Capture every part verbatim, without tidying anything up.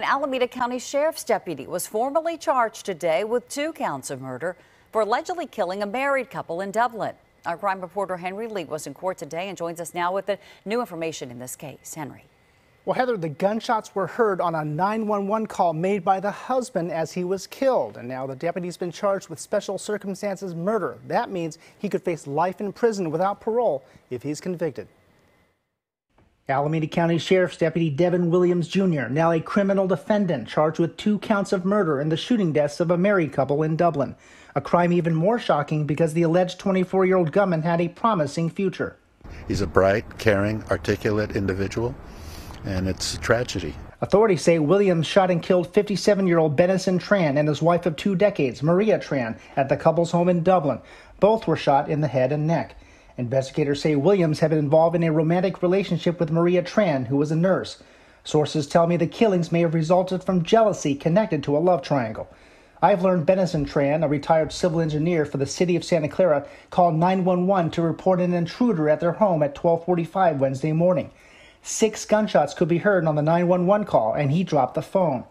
An Alameda County Sheriff's deputy was formally charged today with two counts of murder for allegedly killing a married couple in Dublin. Our crime reporter Henry Lee was in court today and joins us now with the new information in this case. Henry. Well, Heather, the gunshots were heard on a nine one one call made by the husband as he was killed. And now the deputy's been charged with special circumstances murder. That means he could face life in prison without parole if he's convicted. Alameda County Sheriff's Deputy Devin Williams Junior, now a criminal defendant, charged with two counts of murder in the shooting deaths of a married couple in Dublin. A crime even more shocking because the alleged twenty-four-year-old gunman had a promising future. He's a bright, caring, articulate individual, and it's a tragedy. Authorities say Williams shot and killed fifty-seven-year-old Benison Tran and his wife of two decades, Maria Tran, at the couple's home in Dublin. Both were shot in the head and neck. Investigators say Williams had been involved in a romantic relationship with Maria Tran, who was a nurse. Sources tell me the killings may have resulted from jealousy connected to a love triangle. I've learned Benison Tran, a retired civil engineer for the city of Santa Clara, called nine one one to report an intruder at their home at twelve forty-five Wednesday morning. Six gunshots could be heard on the nine one one call, and he dropped the phone.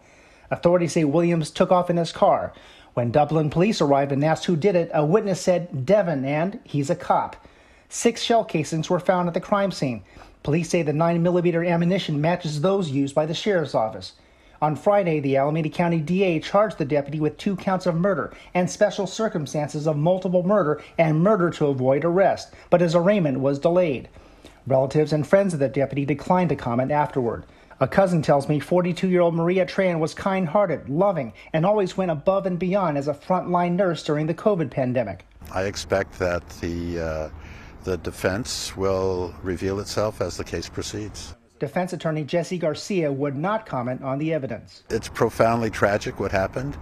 Authorities say Williams took off in his car. When Dublin police arrived and asked who did it, a witness said, "Devin," and he's a cop. Six shell casings were found at the crime scene. Police say the nine millimeter ammunition matches those used by the sheriff's office. On Friday, the Alameda County D A charged the deputy with two counts of murder and special circumstances of multiple murder and murder to avoid arrest, but his arraignment was delayed. Relatives and friends of the deputy declined to comment afterward. A cousin tells me forty-two-year-old Maria Tran was kind-hearted, loving, and always went above and beyond as a frontline nurse during the COVID pandemic. I expect that the... Uh... The defense will reveal itself as the case proceeds. Defense attorney Jesse Garcia would not comment on the evidence. It's profoundly tragic what happened.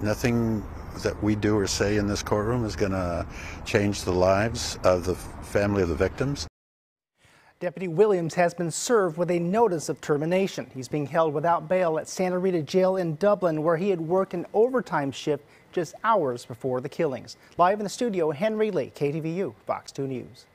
Nothing that we do or say in this courtroom is going to change the lives of the family of the victims. Deputy Williams has been served with a notice of termination. He's being held without bail at Santa Rita Jail in Dublin, where he had worked an overtime shift just hours before the killings. Live in the studio, Henry Lee, K T V U, Fox two News.